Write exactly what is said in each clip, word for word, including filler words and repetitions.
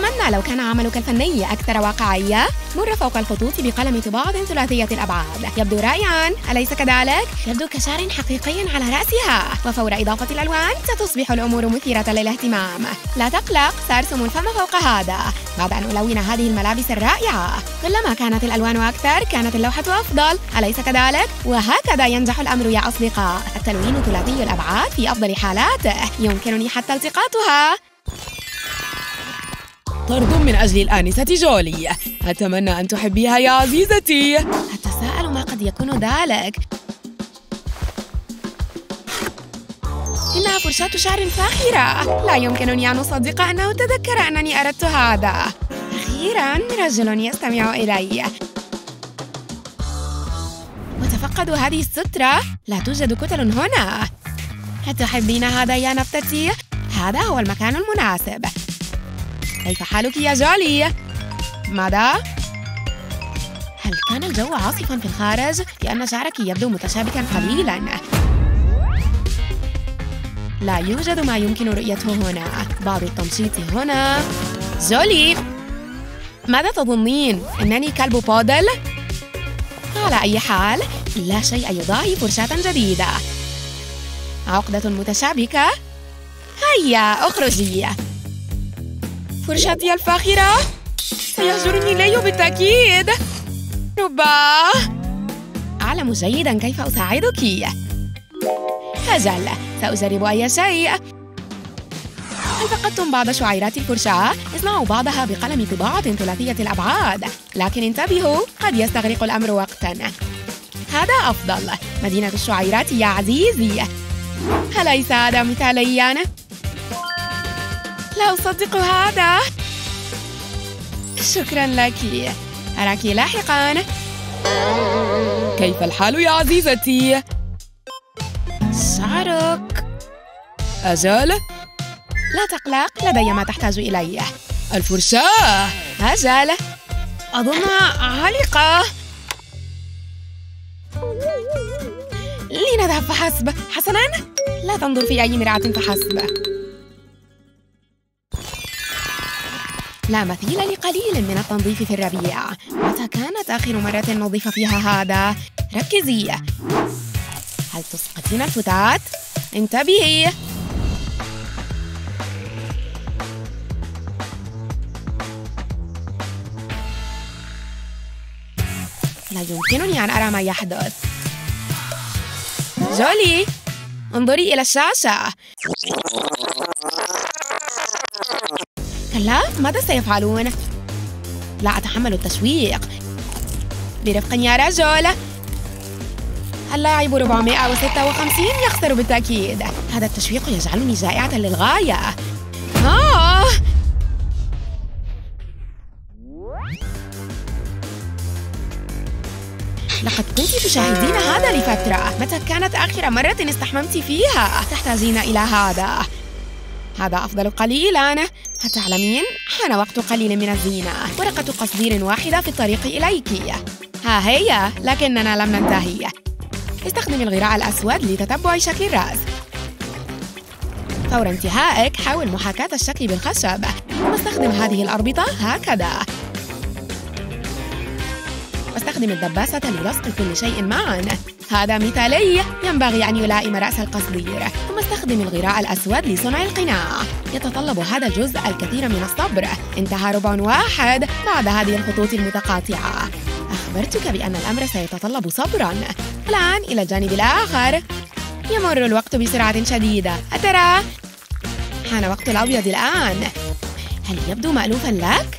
نتمنى لو كان عملك الفني أكثر واقعية، مر فوق الخطوط بقلم طباعة ثلاثية الأبعاد، يبدو رائعاً، أليس كذلك؟ يبدو كشعر حقيقي على رأسها، وفور إضافة الألوان ستصبح الأمور مثيرة للاهتمام. لا تقلق، سأرسم الفم فوق هذا بعد أن ألون هذه الملابس الرائعة. كلما كانت الألوان أكثر كانت اللوحة أفضل، أليس كذلك؟ وهكذا ينجح الأمر يا أصدقاء. التلوين ثلاثي الأبعاد في أفضل حالاته، يمكنني حتى التقاطها. طرد من أجل الآنسة جولي، أتمنى أن تحبيها يا عزيزتي. أتساءل ما قد يكون ذلك. إنها فرشاة شعر فاخرة، لا يمكنني أن أصدق أنه تذكر أنني أردت هذا. أخيراً رجل يستمع إلي. وتفقدوا هذه السترة، لا توجد كتل هنا. أتحبين هذا يا نبتتي؟ هذا هو المكان المناسب. كيف حالك يا جولي؟ ماذا؟ هل كان الجو عاصفاً في الخارج؟ لأن شعرك يبدو متشابكاً قليلاً. لا يوجد ما يمكن رؤيته هنا. بعض التنشيط هنا. جولي، ماذا تظنين؟ إنني كلب بودل؟ على أي حال، لا شيء يضاهي فرشاة جديدة. عقدة متشابكة. هيا اخرجي. فرشتي الفاخرة سيهجرني لي بالتأكيد. رباه، أعلم جيدا كيف أساعدك. أجل، سأجرب أي شيء. هل فقدتم بعض شعيرات الفرشاة؟ اصنعوا بعضها بقلم طباعة ثلاثية الأبعاد، لكن انتبهوا، قد يستغرق الأمر وقتا. هذا أفضل. مدينة الشعيرات يا عزيزي، أليس هذا مثاليا؟ لا أصدق هذا. شكرا لك، أراك لاحقا. كيف الحال يا عزيزتي؟ شعرك. أجل، لا تقلق، لدي ما تحتاج إليه. الفرشاة. أجل، أظنها عالقة. لنذهب فحسب. حسنا، لا تنظر في أي مرآة فحسب. لا مثيل لقليل من التنظيف في الربيع. متى كانت آخر مرة نظف فيها هذا؟ ركزي، هل تسقطين الفتات؟ انتبهي. لا يمكنني أن أرى ما يحدث. جولي، انظري إلى الشاشة. لا، ماذا سيفعلون؟ لا أتحمل التشويق. برفق يا رجل. اللاعب أربعمائة وستة وخمسين يخسر بالتأكيد. هذا التشويق يجعلني جائعة للغاية. آه. لقد كنت تشاهدين هذا لفترة. متى كانت آخر مرة استحممت فيها؟ تحتاجين إلى هذا. هذا أفضل قليلاً. هتعلمين، حان وقت قليل من الزينة. ورقة قصدير واحدة في الطريق إليك. ها هي، لكننا لم ننتهي. استخدم الغراء الأسود لتتبع شكل الرأس. فور انتهائك حاول محاكاة الشكل بالخشب، واستخدم هذه الأربطة هكذا. واستخدم الدباسة للصق كل شيء معاً. هذا مثالي، ينبغي أن يلائم رأس القصدير. ثم استخدم الغراء الأسود لصنع القناع. يتطلب هذا الجزء الكثير من الصبر. انتهى ربع واحد بعد هذه الخطوط المتقاطعة. أخبرتك بأن الأمر سيتطلب صبراً. الآن إلى الجانب الآخر. يمر الوقت بسرعة شديدة. أترى؟ حان وقت الأبيض الآن. هل يبدو مألوفاً لك؟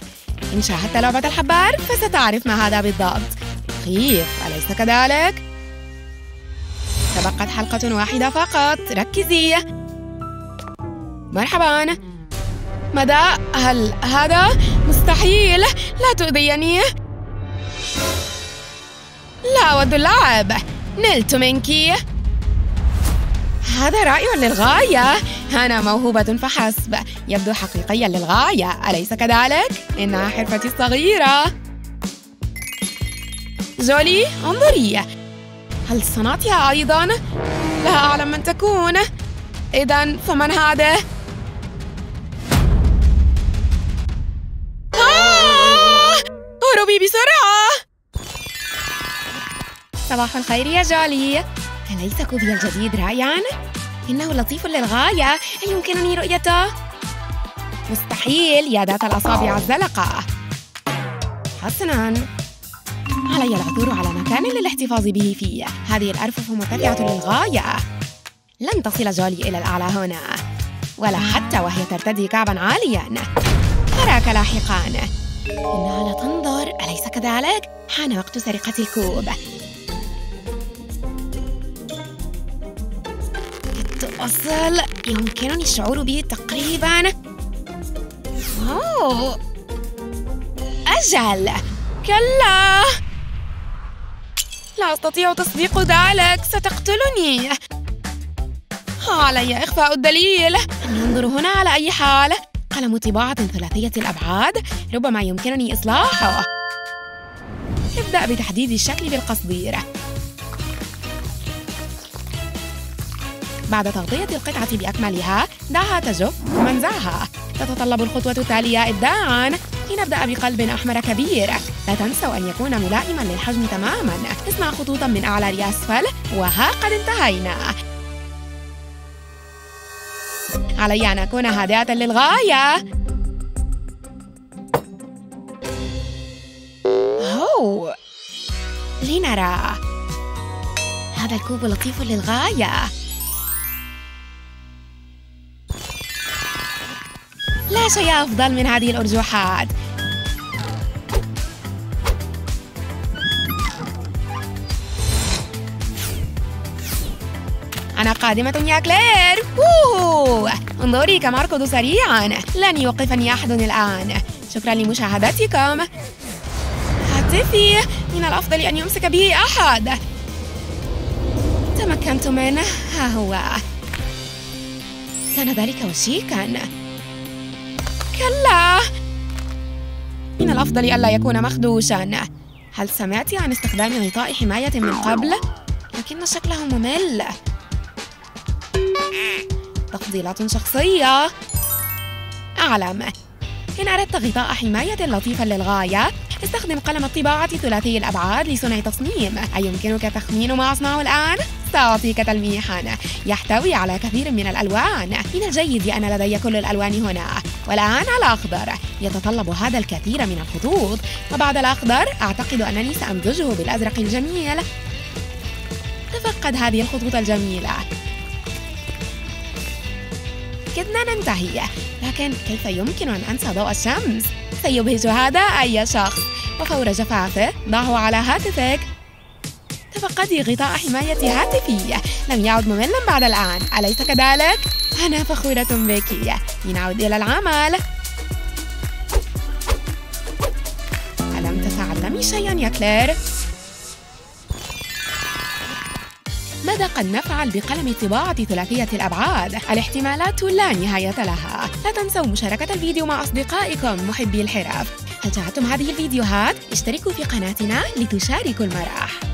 إن شاهدت لعبة الحبار فستعرف ما هذا بالضبط. مخيف، أليس كذلك؟ تبقت حلقة واحدة فقط. ركزي. مرحباً. ماذا؟ هل هذا؟ مستحيل، لا تؤذيني. لا أود اللعب. نلت منك. هذا رائع للغاية. أنا موهوبة فحسب. يبدو حقيقياً للغاية، أليس كذلك؟ إنها حرفتي الصغيرة. جولي، انظري، هل صنعتها أيضاً؟ لا أعلم من تكون. إذن فمن هذا؟ اهربي بسرعة. صباح الخير يا جولي، أليس كوبي الجديد رائعاً؟ إنه لطيف للغاية، هل يمكنني رؤيته؟ مستحيل، يا ذات الأصابع الزلقة. حسناً، علي العثور على مكان للاحتفاظ به فيه. هذه الأرفف مرتفعة للغاية، لن تصل جولي إلى الأعلى هنا، ولا حتى وهي ترتدي كعباً عالياً. أراك لاحقاً. إنها لا تنظر، أليس كذلك؟ حان وقت سرقة الكوب. أصل يمكنني الشعور به تقريباً. أوه. أجل، كلا، لا أستطيع تصديق ذلك، ستقتلني. علي إخفاء الدليل. ننظر هنا على أي حال. قلم طباعة ثلاثية الأبعاد، ربما يمكنني إصلاحه. ابدأ بتحديد الشكل بالقصدير. بعد تغطية القطعة بأكملها، دعها تجف ثم انزعها. تتطلب الخطوة التالية إبداعاً. لنبدأ بقلب أحمر كبير. لا تنسوا أن يكون ملائماً للحجم تماماً. اصنع خطوطاً من أعلى لأسفل، وها قد انتهينا. علي أن أكون هادئة للغاية. أوه، لنرى. هذا الكوب لطيف للغاية. لا شيء أفضل من هذه الأرجوحات. أنا قادمة يا كلير. أوه. انظري كم أركض سريعاً، لن يوقفني أحد الآن. شكراً لمشاهدتكم. هاتفي، من الأفضل أن يمسك به أحد. تمكنت منه، ها هو. كان ذلك وشيكاً. كلا، من الأفضل ألا يكون مخدوشاً. هل سمعت عن استخدام غطاء حماية من قبل؟ لكن شكله ممل. تفضيلات شخصية. أعلم، إن أردت غطاء حماية لطيفاً للغاية، استخدم قلم الطباعة ثلاثي الأبعاد لصنع تصميم. أيمكنك تخمين ما أصنعه الآن؟ سأعطيك تلميحاً. يحتوي على كثير من الألوان. من الجيد أن لدي كل الألوان هنا. والآن الأخضر، يتطلب هذا الكثير من الخطوط. وبعد الأخضر أعتقد أنني سأمزجه بالأزرق الجميل. تفقد هذه الخطوط الجميلة. كدنا ننتهي، لكن كيف يمكن أن أنسى ضوء الشمس؟ سيبهج هذا أي شخص. وفور جفافه ضعه على هاتفك. تفقدي غطاء حماية هاتفي، لم يعد مملاً بعد الآن، أليس كذلك؟ أنا فخورة بك. لنعود إلى العمل. ألم تتعلمي شيئاً يا كلير؟ ماذا قد نفعل بقلم طباعة ثلاثية الأبعاد؟ الاحتمالات لا نهاية لها. لا تنسوا مشاركة الفيديو مع أصدقائكم محبي الحرف. هل شاهدتم هذه الفيديوهات؟ اشتركوا في قناتنا لتشاركوا المرح.